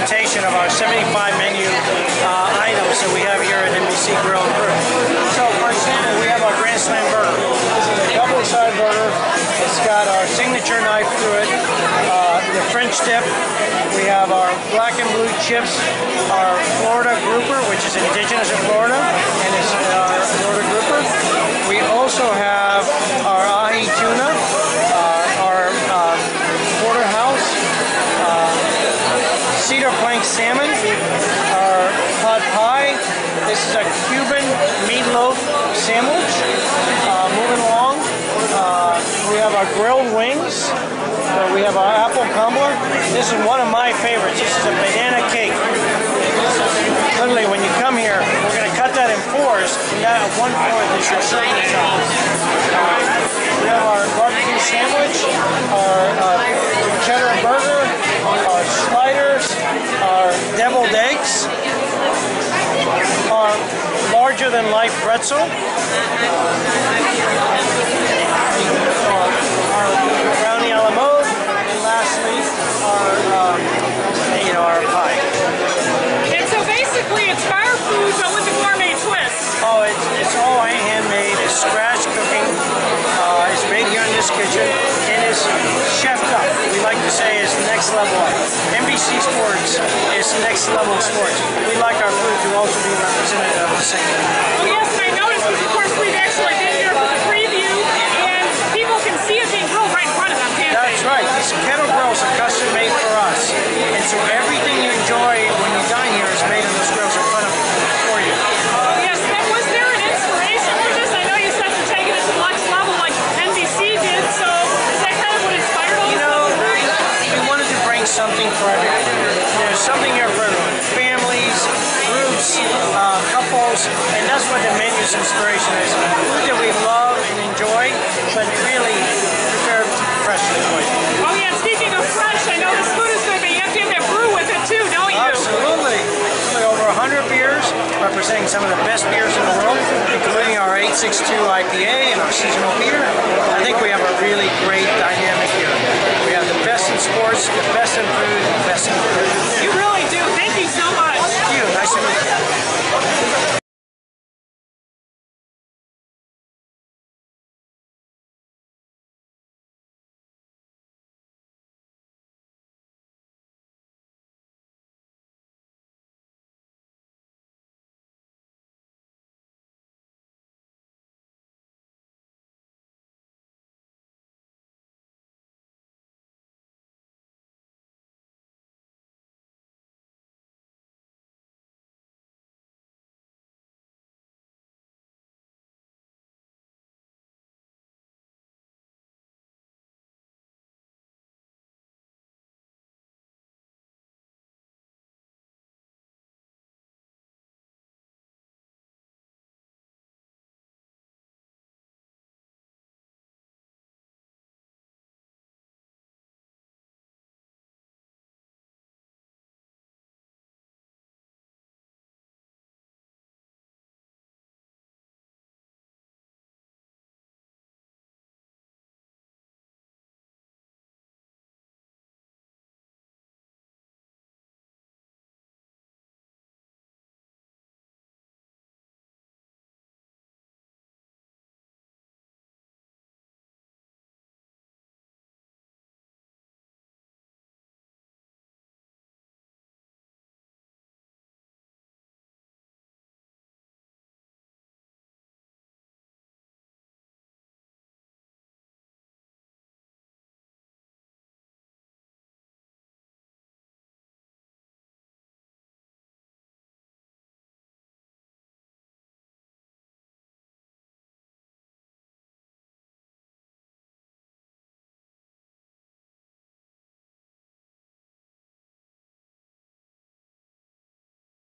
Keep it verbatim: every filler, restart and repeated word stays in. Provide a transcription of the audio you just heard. presentation of our seventy-five menu uh, items that we have here at N B C Grill and Brew. So for example, we have our Grand Slam Burger. This is a double-side burger. It's got our signature knife through it, uh, the French dip. We have our black and blue chips, our Florida Grouper, which is indigenous in Florida, and it's our Florida Grouper. We also have our ahi tuna, uh, our uh, porterhouse, uh, cedar plank salmon, our pot pie. This is a Cuban meatloaf sandwich. Uh, moving along, uh, we have our grilled wings. Uh, we have our apple crumbler. This is one of my favorites. This is a banana cake. Literally, when you come here, we're going to cut that in fours, and that one fourth is your serving size. We have our barbecue sandwich, our uh, cheddar burger, our sliders, our deviled eggs, our larger than life pretzel, our, our brownie a la mode, and lastly, our um, you know our pie. It's fire food, but with a gourmet twist. Oh, it's, it's all handmade. It's scratch cooking. Uh, it's made here in this kitchen. It is chefed up. We like to say it's next level up. N B C Sports is next level sports. We like our food to also be represented at the same time. Well, yes, and I noticed, of course, we've actually been here for the preview, and people can see it being grilled right in front of them, can't they? That's right. These kettle grills are custom made for us. And so everything you enjoy when you dine here is made in those grills in front of you, for you. Uh, yes, and was there an inspiration for this? I know you said you're taking it to the next level like N B C did, so is that kind of what inspired all you know, we, we wanted to bring something for everyone. There's something here for everyone. Families, groups, uh, couples, and that's what the menu's inspiration is. Food that we love and enjoy, but really prepared freshly for you. Oh yeah, speaking of fresh, I know this food is going to be empty and brew with it too, don't you? Absolutely. Over one hundred beers, representing some of the best beers in the world, including our eight sixty-two I P A and our seasonal beer. I think we have a really great dynamic here. We have the best in sports, the best in food, the best in food.